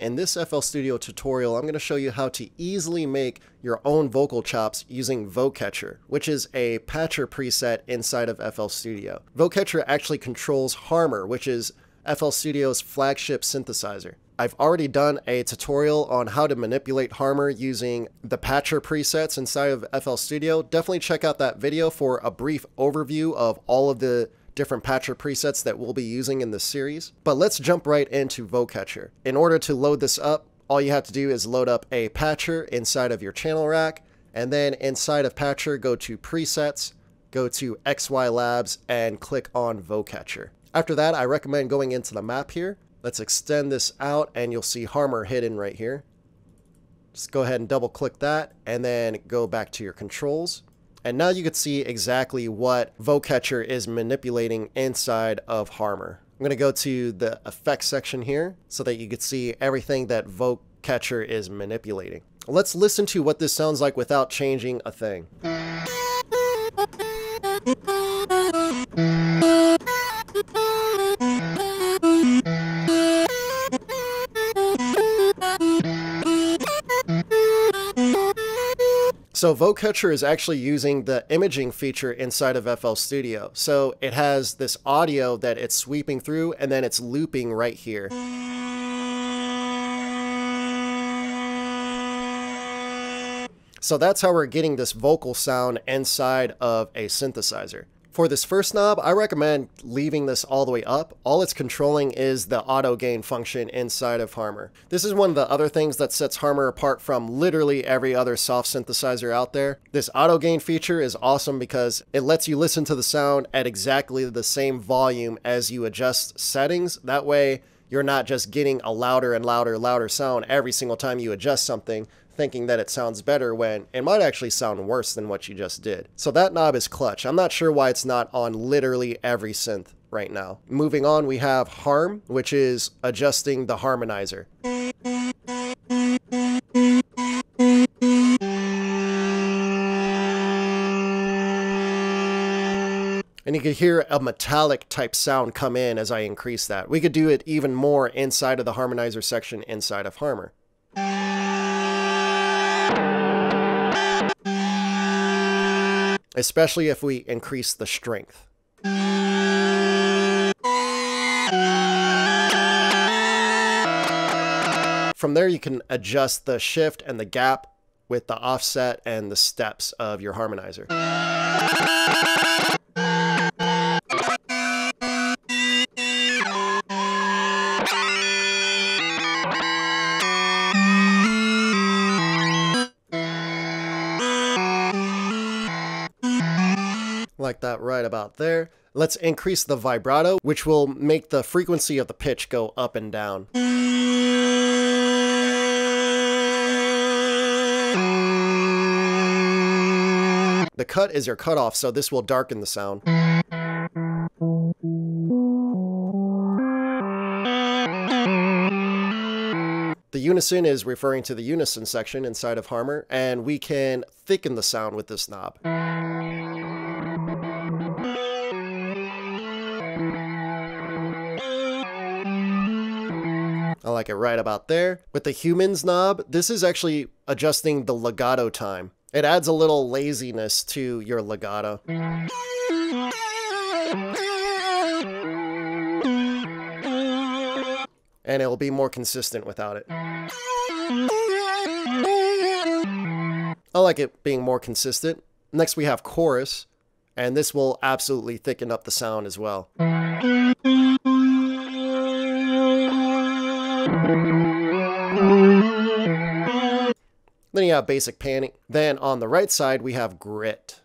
In this FL Studio tutorial, I'm going to show you how to easily make your own vocal chops using Vocatcher, which is a Patcher preset inside of FL Studio. Vocatcher actually controls Harmor, which is FL Studio's flagship synthesizer. I've already done a tutorial on how to manipulate Harmor using the Patcher presets inside of FL Studio. Definitely check out that video for a brief overview of all of the different Patcher presets that we'll be using in this series. But let's jump right into Vocatcher. In order to load this up, all you have to do is load up a Patcher inside of your channel rack, and then inside of Patcher, go to Presets, go to XY Labs, and click on Vocatcher. After that, I recommend going into the map here. Let's extend this out, and you'll see Harmor hidden right here. Just go ahead and double click that, and then go back to your controls. And now you can see exactly what Vocatcher is manipulating inside of Harmor. I'm going to go to the effects section here so that you can see everything that Vocatcher is manipulating. Let's listen to what this sounds like without changing a thing. So Vocatcher is actually using the imaging feature inside of FL Studio. So it has this audio that it's sweeping through, and then it's looping right here. So that's how we're getting this vocal sound inside of a synthesizer. For this first knob, I recommend leaving this all the way up. All it's controlling is the auto gain function inside of Harmor. This is one of the other things that sets Harmor apart from literally every other soft synthesizer out there. This auto gain feature is awesome because it lets you listen to the sound at exactly the same volume as you adjust settings. That way, you're not just getting a louder and louder sound every single time you adjust something, thinking that it sounds better when it might actually sound worse than what you just did. So that knob is clutch. I'm not sure why it's not on literally every synth right now. Moving on, we have Harm, which is adjusting the harmonizer. And you could hear a metallic type sound come in as I increase that. We could do it even more inside of the harmonizer section inside of Harmor. Especially if we increase the strength. From there, you can adjust the shift and the gap with the offset and the steps of your harmonizer. Like that right about there. Let's increase the vibrato, which will make the frequency of the pitch go up and down. The cut is your cutoff, so this will darken the sound. The unison is referring to the unison section inside of Harmor, and we can thicken the sound with this knob. I like it right about there. With the humans knob, this is actually adjusting the legato time. It adds a little laziness to your legato. And it'll be more consistent without it. I like it being more consistent. Next we have chorus, and this will absolutely thicken up the sound as well. Then you have basic panning. Then on the right side, we have grit.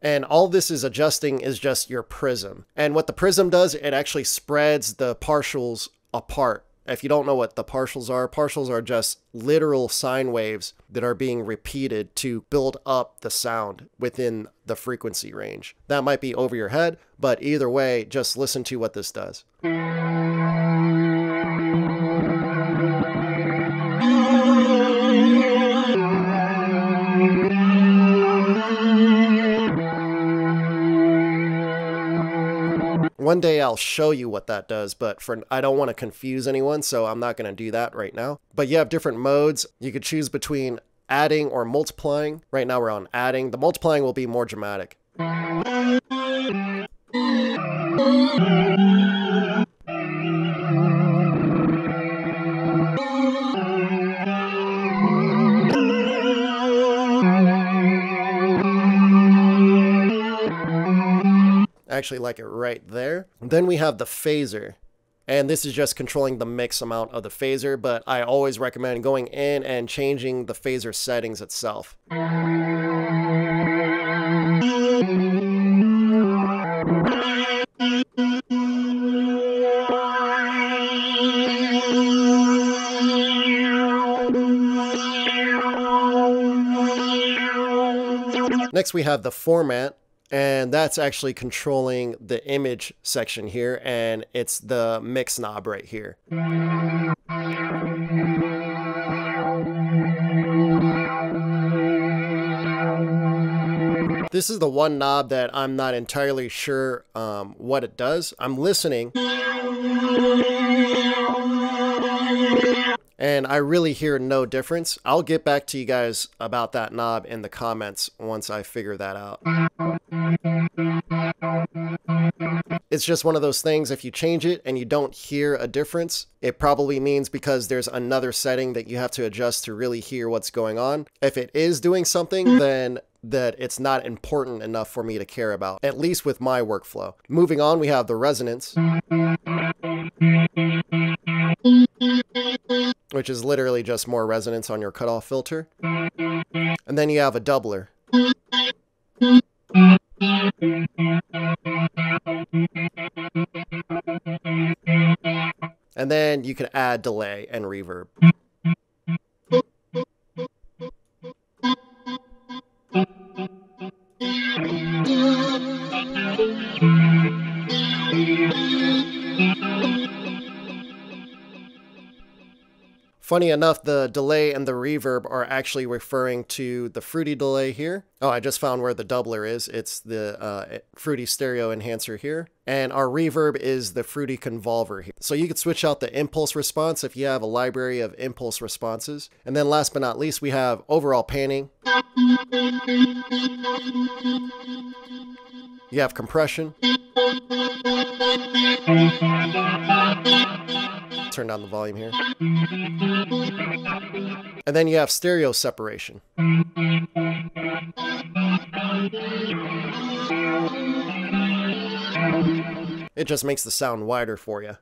And all this is adjusting is just your prism. And what the prism does, it actually spreads the partials apart. If you don't know what the partials are just literal sine waves that are being repeated to build up the sound within the frequency range. That might be over your head, but either way, just listen to what this does. One day I'll show you what that does, but for I don't want to confuse anyone, so I'm not going to do that right now. But you have different modes. You could choose between adding or multiplying. Right now we're on adding. The multiplying will be more dramatic. Actually like it right there. Then we have the phaser, and this is just controlling the mix amount of the phaser, but I always recommend going in and changing the phaser settings itself. Next we have the format, and that's actually controlling the image section here, and it's the mix knob right here. This is the one knob that I'm not entirely sure what it does. I'm listening, and I really hear no difference. I'll get back to you guys about that knob in the comments once I figure that out. It's just one of those things, if you change it and you don't hear a difference, it probably means because there's another setting that you have to adjust to really hear what's going on. If it is doing something, then that it's not important enough for me to care about, at least with my workflow. Moving on, we have the resonance, which is literally just more resonance on your cutoff filter. And then you have a doubler. And then you can add delay and reverb. Funny enough, the delay and the reverb are actually referring to the Fruity delay here. Oh, I just found where the doubler is. It's the Fruity stereo enhancer here. And our reverb is the Fruity convolver here. So you could switch out the impulse response if you have a library of impulse responses. And then last but not least, we have overall panning. You have compression. Turn down the volume here. And then you have stereo separation. It just makes the sound wider for you.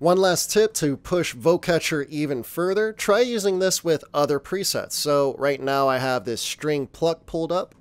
One last tip to push Vocatcher even further, try using this with other presets. So right now I have this string pluck pulled up.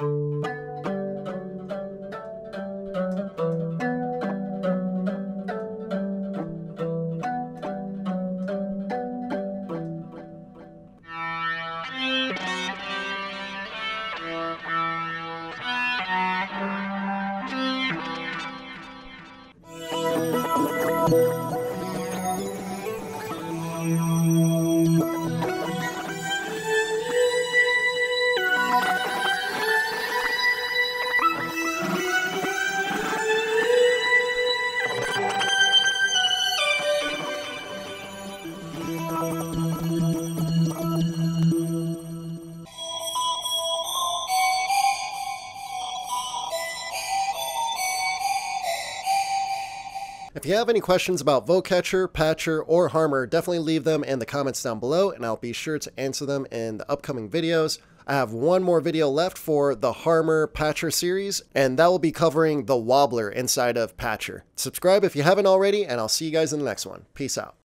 If If you have any questions about Vocatcher, Patcher, or Harmor, definitely leave them in the comments down below, and I'll be sure to answer them in the upcoming videos. I have one more video left for the Harmor Patcher series, and that will be covering the Wobbler inside of Patcher. Subscribe if you haven't already, and I'll see you guys in the next one. Peace out.